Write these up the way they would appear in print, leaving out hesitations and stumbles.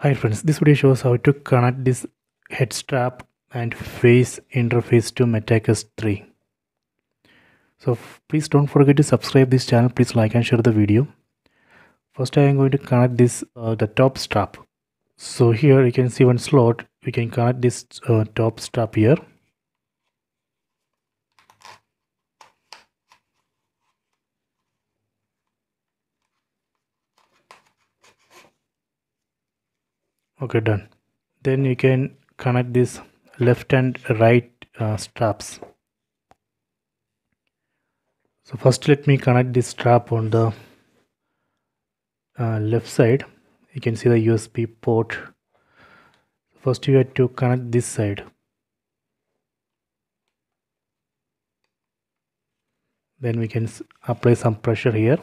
Hi friends, this video shows how to connect this head strap and face interface to MetaQuest 3. So please don't forget to subscribe this channel, please like and share the video. First I am going to connect this the top strap. So here you can see one slot, we can connect this top strap here. Okay, done. Then you can connect this left and right straps. So first let me connect this strap on the left side. You can see the USB port. First you have to connect this side, then we can apply some pressure here.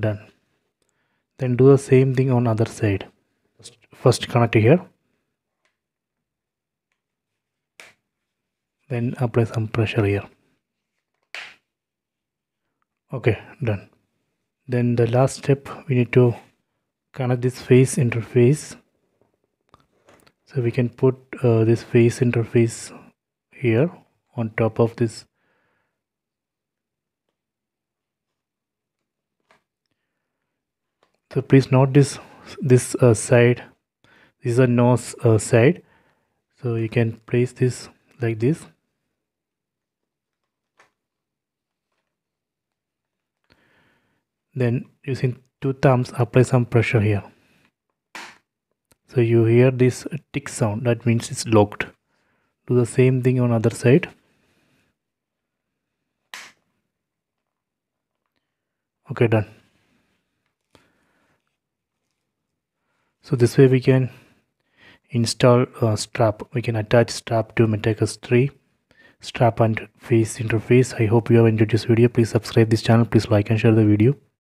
Done. Then do the same thing on other side. First connect here, then apply some pressure here. Okay, done. Then the last step, we need to connect this face interface. So we can put this face interface here on top of this. So please note this side, this is a nose side, so you can place this like this. Then using two thumbs apply some pressure here. So you hear this tick sound, that means it's locked. Do the same thing on other side. Okay, done. So this way we can install a strap, we can attach strap to MetaQuest 3, strap and face interface. I hope you have enjoyed this video. Please subscribe this channel, please like and share the video.